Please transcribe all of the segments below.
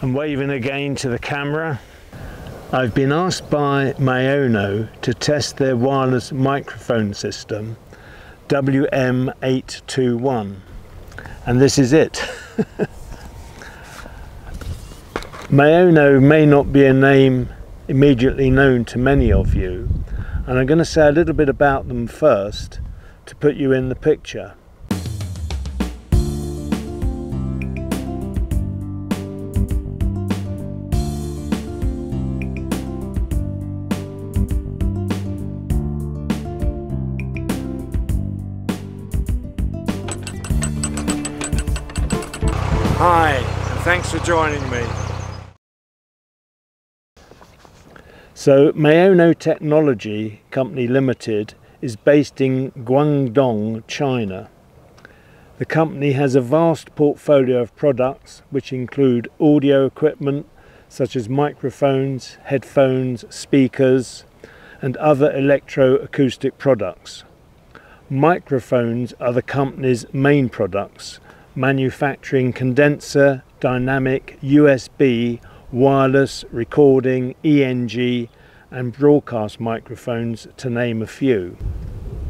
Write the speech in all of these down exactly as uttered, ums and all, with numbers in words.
and waving again to the camera. I've been asked by Maono to test their wireless microphone system W M eight two one, and this is it. Maono may not be a name immediately known to many of you, and I'm going to say a little bit about them first to put you in the picture. Hi, and thanks for joining me. So Maono Technology Company Limited is based in Guangdong, China. The company has a vast portfolio of products which include audio equipment such as microphones, headphones, speakers and other electro-acoustic products. Microphones are the company's main products, manufacturing condenser, dynamic, U S B, wireless, recording, E N G and broadcast microphones, to name a few.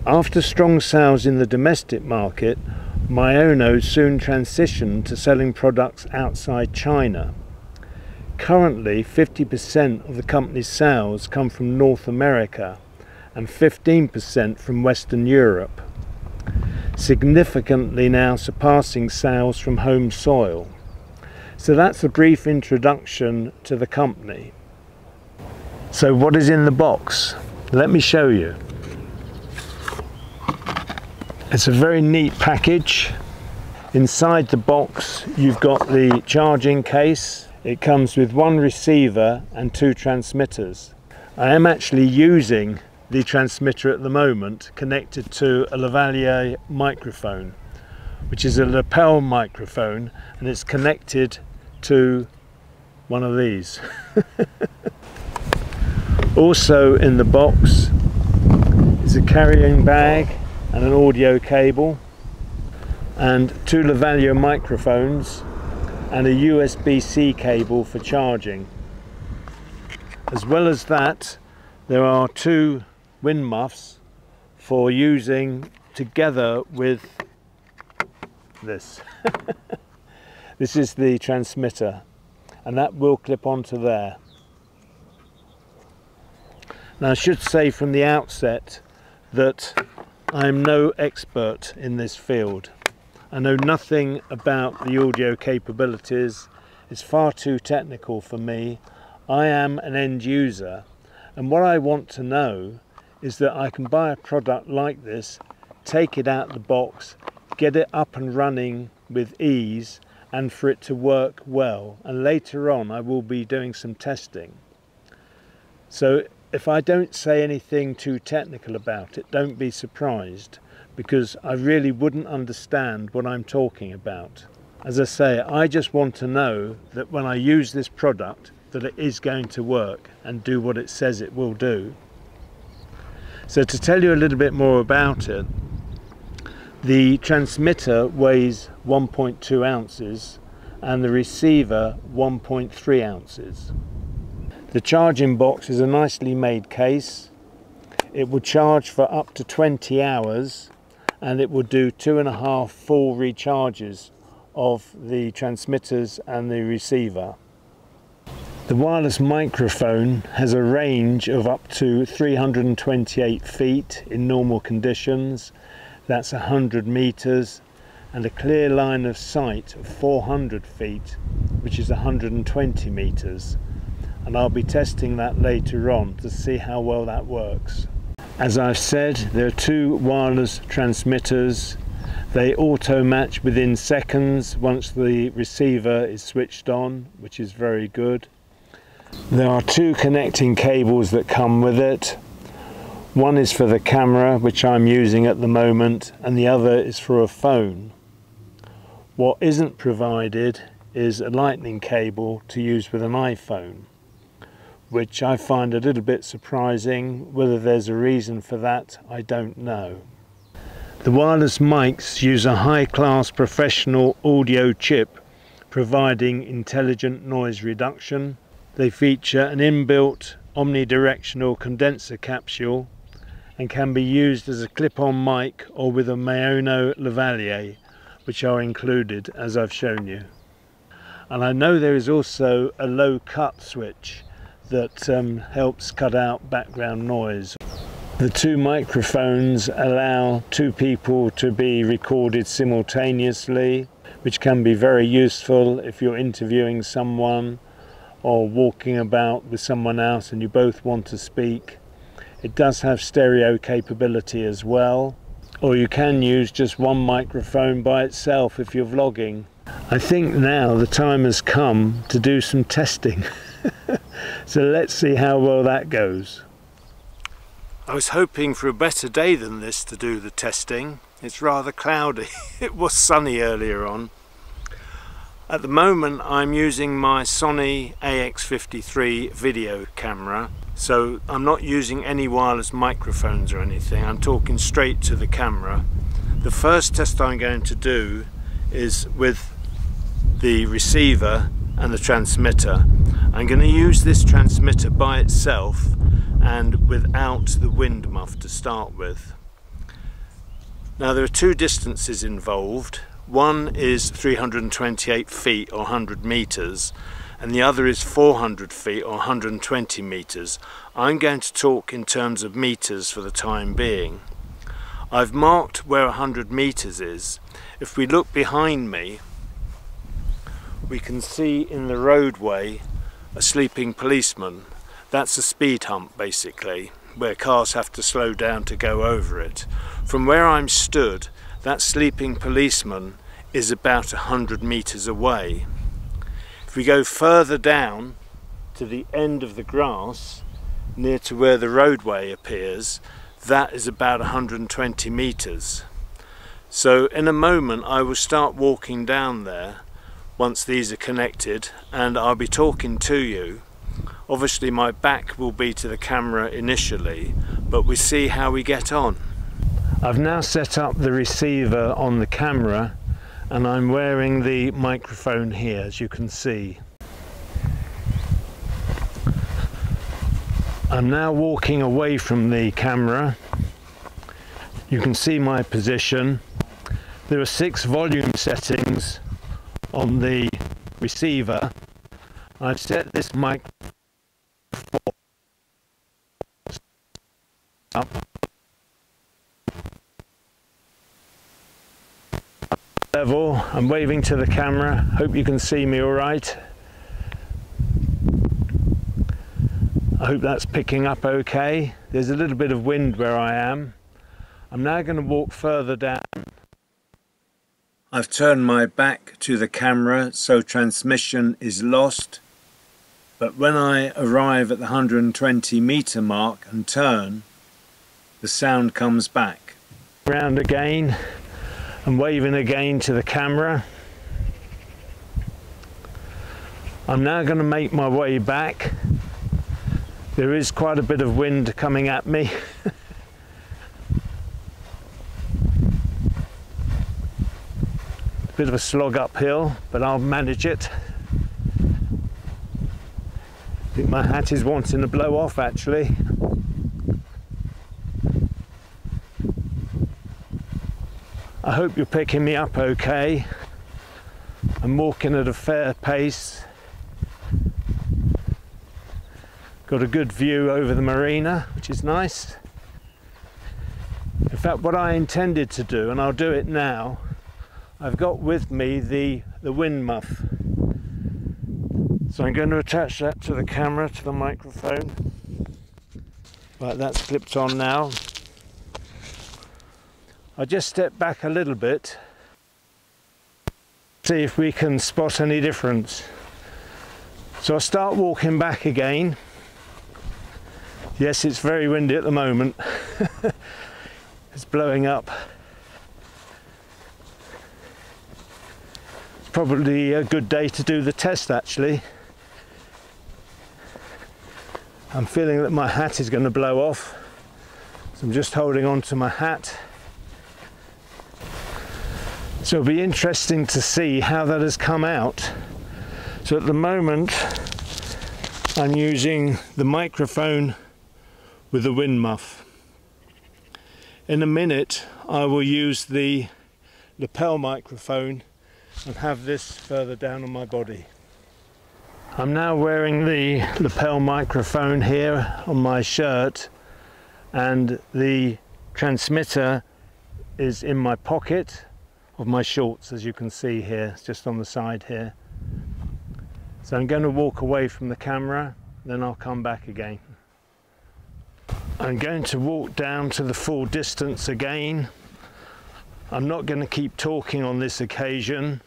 After strong sales in the domestic market, Maono soon transitioned to selling products outside China. Currently fifty percent of the company's sales come from North America and fifteen percent from Western Europe, significantly now surpassing sales from home soil. So that's a brief introduction to the company. So what is in the box? Let me show you. It's a very neat package. Inside the box you've got the charging case. It comes with one receiver and two transmitters. I am actually using the transmitter at the moment, connected to a lavalier microphone, which is a lapel microphone, and it's connected to one of these. Also in the box is a carrying bag and an audio cable and two lavalier microphones and a U S B C cable for charging. As well as that, there are two wind muffs for using together with this. This is the transmitter, and that will clip onto there. Now I should say from the outset that I'm no expert in this field. I know nothing about the audio capabilities. It's far too technical for me. I am an end user, and what I want to know is that I can buy a product like this, take it out of the box, get it up and running with ease and for it to work well, and later on I will be doing some testing. So if I don't say anything too technical about it, don't be surprised, because I really wouldn't understand what I'm talking about. As I say, I just want to know that when I use this product that it is going to work and do what it says it will do. So to tell you a little bit more about it, the transmitter weighs one point two ounces and the receiver one point three ounces. The charging box is a nicely made case. It will charge for up to twenty hours and it will do two and a half full recharges of the transmitters and the receiver. The wireless microphone has a range of up to three hundred twenty-eight feet in normal conditions, that's one hundred meters, and a clear line of sight of four hundred feet, which is one hundred twenty meters, and I'll be testing that later on to see how well that works. As I've said, there are two wireless transmitters. They auto match within seconds once the receiver is switched on, which is very good. There are two connecting cables that come with it. One is for the camera, which I'm using at the moment, and the other is for a phone. What isn't provided is a lightning cable to use with an iPhone, which I find a little bit surprising. Whether there's a reason for that, I don't know. The wireless mics use a high-class professional audio chip providing intelligent noise reduction. They feature an inbuilt omnidirectional condenser capsule and can be used as a clip-on mic or with a Maono lavalier, which are included as I've shown you. And I know there is also a low cut switch that um, helps cut out background noise. The two microphones allow two people to be recorded simultaneously, which can be very useful if you're interviewing someone or walking about with someone else and you both want to speak. It does have stereo capability as well, or you can use just one microphone by itself if you're vlogging. I think now the time has come to do some testing. So let's see how well that goes. I was hoping for a better day than this to do the testing. It's rather cloudy. It was sunny earlier on. At the moment I'm using my Sony A X fifty-three video camera, so I'm not using any wireless microphones or anything. I'm talking straight to the camera. The first test I'm going to do is with the receiver and the transmitter. I'm going to use this transmitter by itself and without the wind muff to start with. Now there are two distances involved. One is three hundred twenty-eight feet or one hundred meters, and the other is four hundred feet or one hundred twenty meters. I'm going to talk in terms of meters for the time being. I've marked where one hundred meters is. If we look behind me, we can see in the roadway a sleeping policeman. That's a speed hump basically, where cars have to slow down to go over it. From where I'm stood, that sleeping policeman is about one hundred meters away. If we go further down to the end of the grass, near to where the roadway appears, that is about one hundred twenty meters. So in a moment I will start walking down there once these are connected, and I'll be talking to you. Obviously my back will be to the camera initially, but we see how we get on. I've now set up the receiver on the camera and I'm wearing the microphone here, as you can see. I'm now walking away from the camera. You can see my position. There are six volume settings on the receiver. I've set this mic up level. I'm waving to the camera. Hope you can see me all right. I hope that's picking up okay. There's a little bit of wind where I am. I'm now going to walk further down. I've turned my back to the camera so transmission is lost, but when I arrive at the one hundred twenty meter mark and turn, the sound comes back. Round again and waving again to the camera. I'm now going to make my way back. There is quite a bit of wind coming at me. Bit of a slog uphill, but I'll manage it. I think my hat is wanting to blow off actually. I hope you're picking me up okay. I'm walking at a fair pace. Got a good view over the marina, which is nice. In fact, what I intended to do, and I'll do it now, I've got with me the, the wind muff, so I'm going to attach that to the camera, to the microphone. Right, that's clipped on now. I just step back a little bit, see if we can spot any difference. So I start walking back again. Yes, it's very windy at the moment. It's blowing up. Probably a good day to do the test actually. I'm feeling that my hat is going to blow off, so I'm just holding on to my hat. So it'll be interesting to see how that has come out. So at the moment I'm using the microphone with the wind muff. In a minute I will use the lapel microphone and have this further down on my body. I'm now wearing the lapel microphone here on my shirt, and the transmitter is in my pocket of my shorts, as you can see here, just on the side here. So I'm going to walk away from the camera, then I'll come back again. I'm going to walk down to the full distance again. I'm not going to keep talking on this occasion.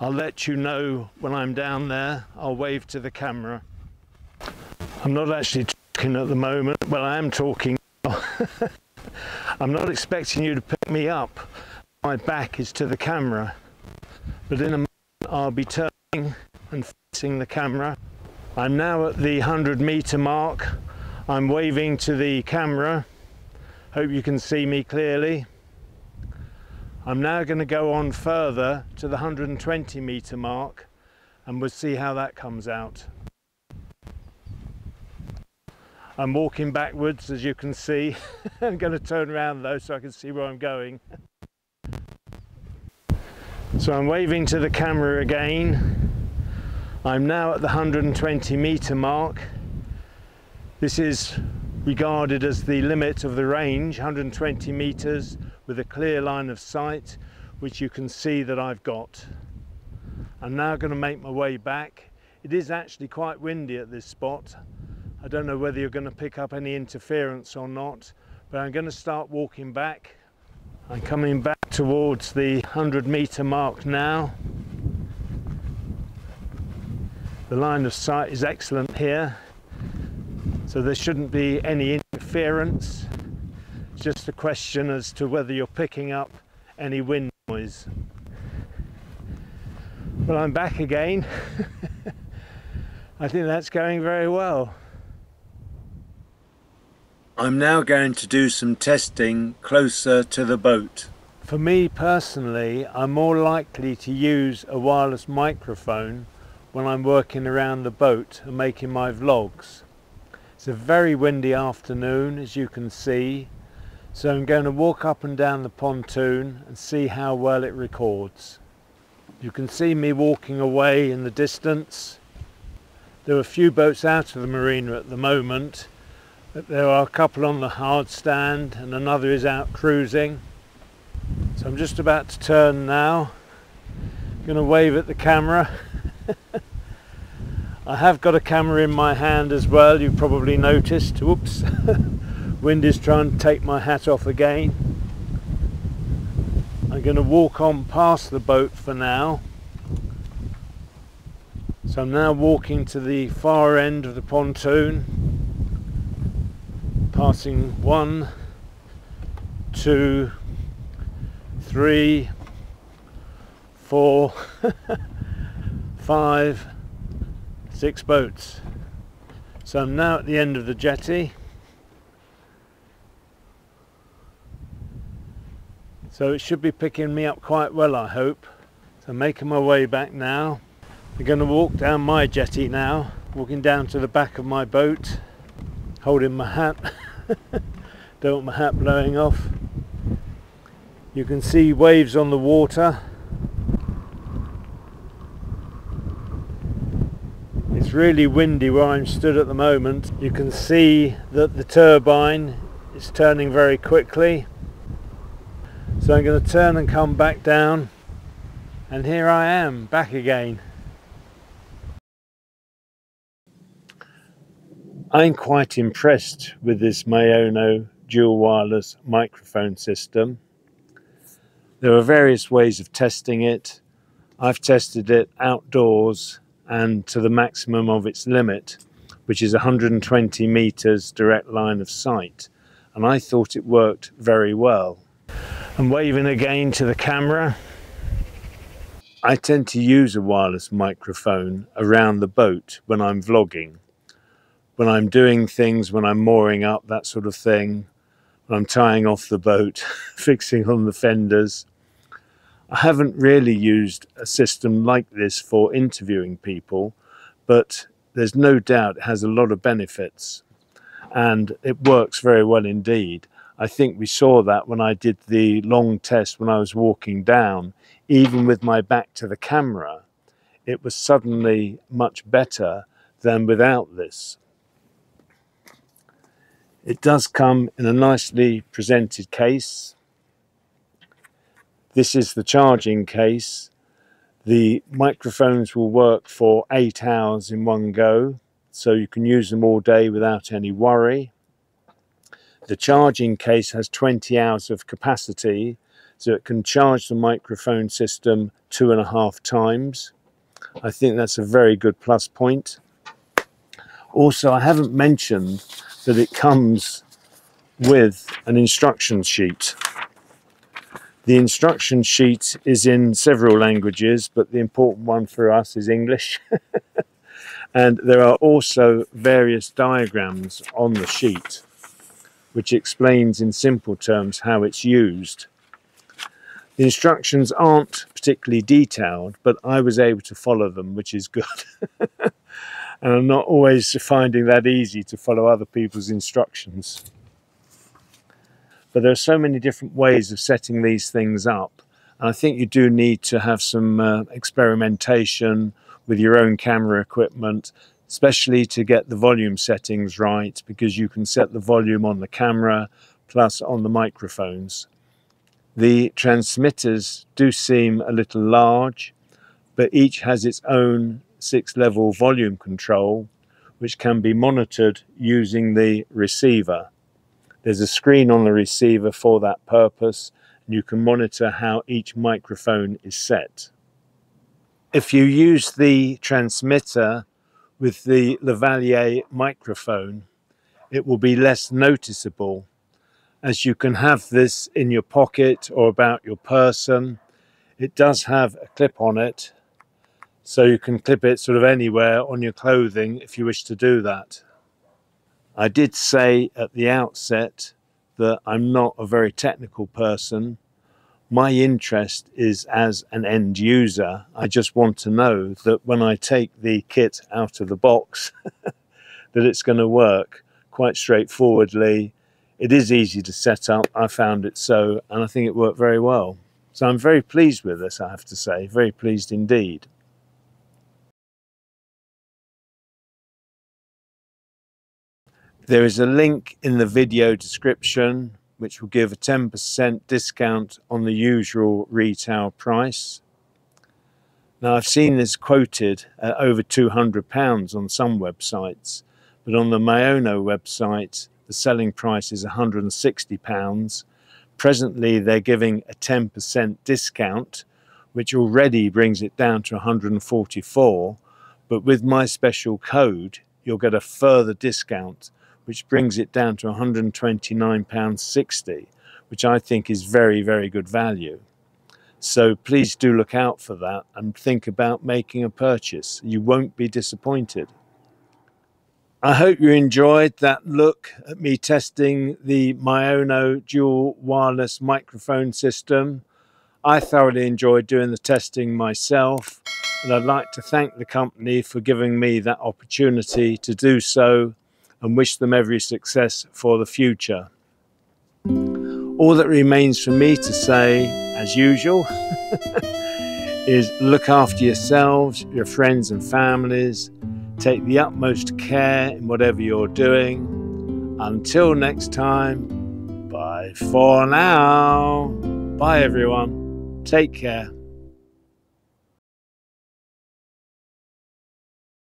I'll let you know when I'm down there. I'll wave to the camera. I'm not actually talking at the moment. Well, I am talking now. I'm not expecting you to pick me up. My back is to the camera. But in a moment, I'll be turning and facing the camera. I'm now at the hundred meter mark. I'm waving to the camera. Hope you can see me clearly. I'm now going to go on further to the hundred twenty meter mark, and we'll see how that comes out. I'm walking backwards, as you can see. I'm going to turn around though so I can see where I'm going. So I'm waving to the camera again. I'm now at the hundred twenty meter mark. This is regarded as the limit of the range, hundred twenty meters with a clear line of sight, which you can see that I've got. I'm now going to make my way back. It is actually quite windy at this spot. I don't know whether you're going to pick up any interference or not, but I'm going to start walking back. I'm coming back towards the hundred meter mark now. The line of sight is excellent here. So there shouldn't be any interference. It's just a question as to whether you're picking up any wind noise. Well, I'm back again. I think that's going very well. I'm now going to do some testing closer to the boat. For me personally, I'm more likely to use a wireless microphone when I'm working around the boat and making my vlogs. It's a very windy afternoon, as you can see, so I'm going to walk up and down the pontoon and see how well it records. You can see me walking away in the distance. There are a few boats out of the marina at the moment. There are a couple on the hard stand and another is out cruising. So I'm just about to turn now. I'm going to wave at the camera. I have got a camera in my hand as well, you probably noticed. Whoops, wind is trying to take my hat off again. I'm going to walk on past the boat for now. So I'm now walking to the far end of the pontoon, passing one, two, three, four, five, six boats. So I'm now at the end of the jetty. So it should be picking me up quite well, I hope. So I'm making my way back now. I'm going to walk down my jetty now, walking down to the back of my boat, holding my hat. Don't want my hat blowing off. You can see waves on the water. It's really windy where I'm stood at the moment. You can see that the turbine is turning very quickly. So I'm going to turn and come back down, and here I am back again. I'm quite impressed with this Maono dual wireless microphone system. There are various ways of testing it. I've tested it outdoors and to the maximum of its limit, which is hundred twenty meters direct line of sight, and I thought it worked very well. I'm waving again to the camera. I tend to use a wireless microphone around the boat when I'm vlogging, when I'm doing things, when I'm mooring up, that sort of thing, when I'm tying off the boat, fixing on the fenders. I haven't really used a system like this for interviewing people, but there's no doubt it has a lot of benefits and it works very well indeed. I think we saw that when I did the long test when I was walking down, even with my back to the camera, it was suddenly much better than without this. It does come in a nicely presented case. This is the charging case. The microphones will work for eight hours in one go, so you can use them all day without any worry. The charging case has twenty hours of capacity, so it can charge the microphone system two and a half times. I think that's a very good plus point. Also, I haven't mentioned that it comes with an instruction sheet. The instruction sheet is in several languages, but the important one for us is English. And there are also various diagrams on the sheet, which explains in simple terms how it's used. The instructions aren't particularly detailed, but I was able to follow them, which is good. And I'm not always finding that easy to follow other people's instructions. But there are so many different ways of setting these things up. And I think you do need to have some uh, experimentation with your own camera equipment, especially to get the volume settings right, because you can set the volume on the camera plus on the microphones. The transmitters do seem a little large, but each has its own six-level volume control, which can be monitored using the receiver. There's a screen on the receiver for that purpose, and you can monitor how each microphone is set. If you use the transmitter with the lavalier microphone, it will be less noticeable, as you can have this in your pocket or about your person. It does have a clip on it, so you can clip it sort of anywhere on your clothing if you wish to do that. I did say at the outset that I'm not a very technical person. My interest is as an end user. I just want to know that when I take the kit out of the box that it's going to work quite straightforwardly. It is easy to set up, I found it so, and I think it worked very well. So I'm very pleased with this, I have to say, very pleased indeed. There is a link in the video description which will give a ten percent discount on the usual retail price. Now, I've seen this quoted at over two hundred pounds on some websites, but on the Maono website, the selling price is one hundred and sixty pounds. Presently, they're giving a ten percent discount, which already brings it down to one hundred and forty-four. But with my special code, you'll get a further discount, which brings it down to one hundred and twenty-nine pounds sixty, which I think is very, very good value. So please do look out for that and think about making a purchase. You won't be disappointed. I hope you enjoyed that look at me testing the Maono dual wireless microphone system. I thoroughly enjoyed doing the testing myself, and I'd like to thank the company for giving me that opportunity to do so and wish them every success for the future. All that remains for me to say, as usual, is look after yourselves, your friends and families. Take the utmost care in whatever you're doing. Until next time, bye for now. Bye everyone. Take care.